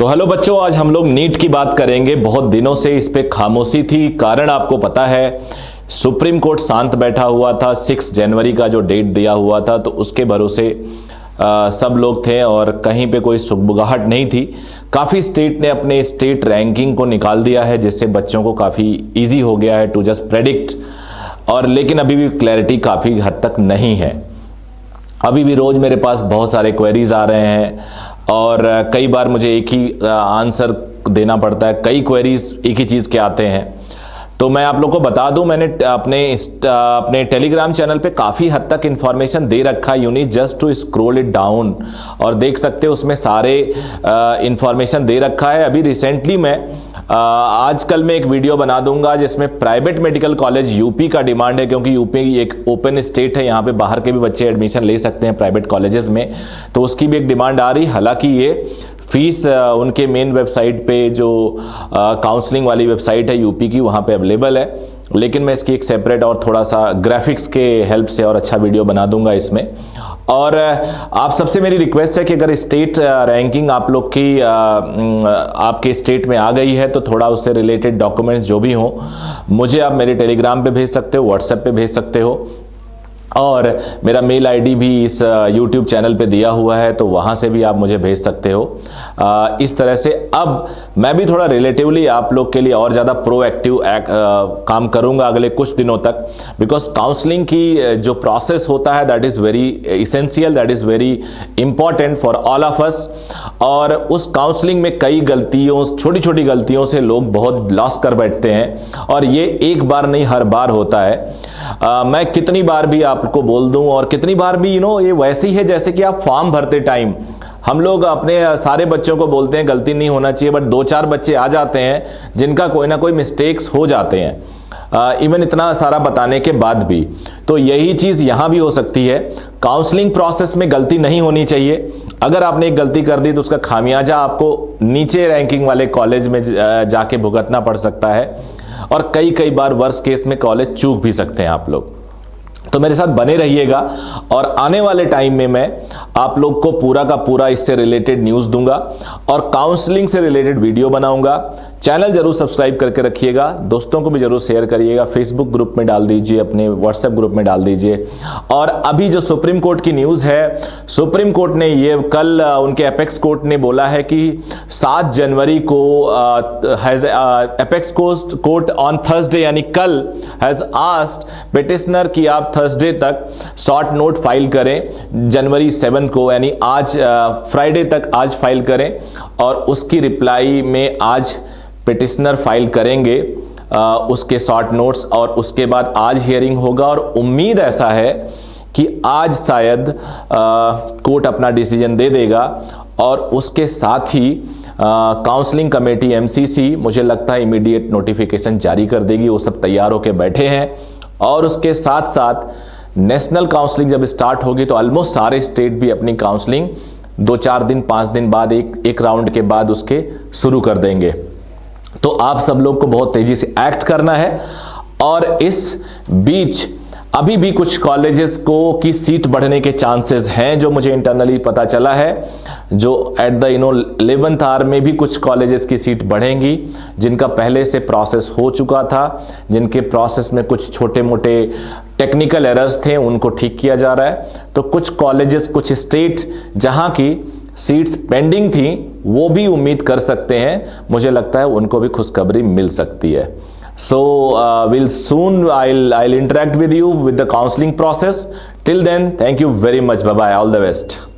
तो हेलो बच्चों, आज हम लोग नीट की बात करेंगे। बहुत दिनों से इस पे खामोशी थी। कारण आपको पता है, सुप्रीम कोर्ट शांत बैठा हुआ था। 6 जनवरी का जो डेट दिया हुआ था तो उसके भरोसे सब लोग थे और कहीं पे कोई सुगबुगाहट नहीं थी। काफ़ी स्टेट ने अपने स्टेट रैंकिंग को निकाल दिया है, जिससे बच्चों को काफ़ी ईजी हो गया है टू जस्ट प्रेडिक्ट। और लेकिन अभी भी क्लैरिटी काफ़ी हद तक नहीं है। अभी भी रोज़ मेरे पास बहुत सारे क्वेरीज आ रहे हैं और कई बार मुझे एक ही आंसर देना पड़ता है। कई क्वेरीज एक ही चीज़ के आते हैं। तो मैं आप लोगों को बता दूं, मैंने अपने टेलीग्राम चैनल पे काफ़ी हद तक इन्फॉर्मेशन दे रखा है। You need just to scroll it down और देख सकते हो, उसमें सारे इन्फॉर्मेशन दे रखा है। अभी रिसेंटली मैं आजकल मैं एक वीडियो बना दूंगा जिसमें प्राइवेट मेडिकल कॉलेज यूपी का डिमांड है, क्योंकि यूपी एक ओपन स्टेट है, यहाँ पे बाहर के भी बच्चे एडमिशन ले सकते हैं प्राइवेट कॉलेजेस में। तो उसकी भी एक डिमांड आ रही। हालांकि ये फीस उनके मेन वेबसाइट पे, जो काउंसलिंग वाली वेबसाइट है यूपी की, वहाँ पे अवेलेबल है। लेकिन मैं इसकी एक सेपरेट और थोड़ा सा ग्राफिक्स के हेल्प से और अच्छा वीडियो बना दूंगा इसमें। और आप सबसे मेरी रिक्वेस्ट है कि अगर स्टेट रैंकिंग आप लोग की आपके स्टेट में आ गई है तो थोड़ा उससे रिलेटेड डॉक्यूमेंट्स जो भी हों मुझे आप मेरे टेलीग्राम पे भेज सकते हो, व्हाट्सएप पे भेज सकते हो। और मेरा मेल आईडी भी इस यूट्यूब चैनल पे दिया हुआ है, तो वहाँ से भी आप मुझे भेज सकते हो। इस तरह से अब मैं भी थोड़ा रिलेटिवली आप लोग के लिए और ज़्यादा प्रोएक्टिव काम करूँगा अगले कुछ दिनों तक। बिकॉज काउंसलिंग की जो प्रोसेस होता है, that is very essential, that is very important for all of us. और उस काउंसलिंग में कई गलतियों, छोटी छोटी गलतियों से लोग बहुत लॉस कर बैठते हैं। और ये एक बार नहीं, हर बार होता है। मैं कितनी बार भी आपको बोल दूं और कितनी बार भी ये वैसे ही है जैसे कि आप फॉर्म भरते टाइम हम लोग अपने सारे बच्चों को बोलते हैं गलती नहीं होना चाहिए, बट 2-4 बच्चे आ जाते हैं जिनका कोई ना कोई मिस्टेक्स हो जाते हैं इवन इतना सारा बताने के बाद भी। तो यही चीज़ यहाँ भी हो सकती है। काउंसलिंग प्रोसेस में गलती नहीं होनी चाहिए। अगर आपने एक गलती कर दी तो उसका खामियाजा आपको नीचे रैंकिंग वाले कॉलेज में जाके भुगतना पड़ सकता है। और कई बार वर्स्ट केस में कॉलेज चूक भी सकते हैं आप लोग। तो मेरे साथ बने रहिएगा और आने वाले टाइम में मैं आप लोग को पूरा का पूरा इससे रिलेटेड न्यूज़ दूंगा और काउंसलिंग से रिलेटेड वीडियो बनाऊंगा। चैनल जरूर सब्सक्राइब करके रखिएगा, दोस्तों को भी जरूर शेयर करिएगा, फेसबुक ग्रुप में डाल दीजिए, अपने व्हाट्सएप ग्रुप में डाल दीजिए। और अभी जो सुप्रीम कोर्ट की न्यूज़ है, सुप्रीम कोर्ट ने कल उनके अपेक्स कोर्ट ने बोला है कि 7 जनवरी को अपेक्स कोर्ट ऑन थर्सडे यानी कल हैज़ आस्क्ड पिटिशनर की आप थर्सडे तक शॉर्ट नोट फाइल करें, जनवरी 7 को यानी आज फ्राइडे तक आज फाइल करें। और उसकी रिप्लाई में आज पिटिशनर फाइल करेंगे उसके शॉर्ट नोट्स और उसके बाद आज हियरिंग होगा। और उम्मीद ऐसा है कि आज शायद कोर्ट अपना डिसीजन दे देगा। और उसके साथ ही काउंसलिंग कमेटी MCC मुझे लगता है इमीडिएट नोटिफिकेशन जारी कर देगी। वो सब तैयार होके बैठे हैं। और उसके साथ साथ नेशनल काउंसलिंग जब स्टार्ट होगी तो ऑलमोस्ट सारे स्टेट भी अपनी काउंसलिंग 2-4 दिन 5 दिन बाद एक राउंड के बाद उसके शुरू कर देंगे। तो आप सब लोग को बहुत तेजी से एक्ट करना है। और इस बीच अभी भी कुछ कॉलेजेस को की सीट बढ़ने के चांसेस हैं, जो मुझे इंटरनली पता चला है, जो एट द 11th आवर में भी कुछ कॉलेजेस की सीट बढ़ेंगी, जिनका पहले से प्रोसेस हो चुका था, जिनके प्रोसेस में कुछ छोटे मोटे टेक्निकल एरर्स थे, उनको ठीक किया जा रहा है। तो कुछ कॉलेजेस, कुछ स्टेट जहाँ की सीट्स पेंडिंग थी वो भी उम्मीद कर सकते हैं। मुझे लगता है उनको भी खुशखबरी मिल सकती है। So will soon I will interact with you with the counselling process. Till then, thank you very much, bye bye, all the best.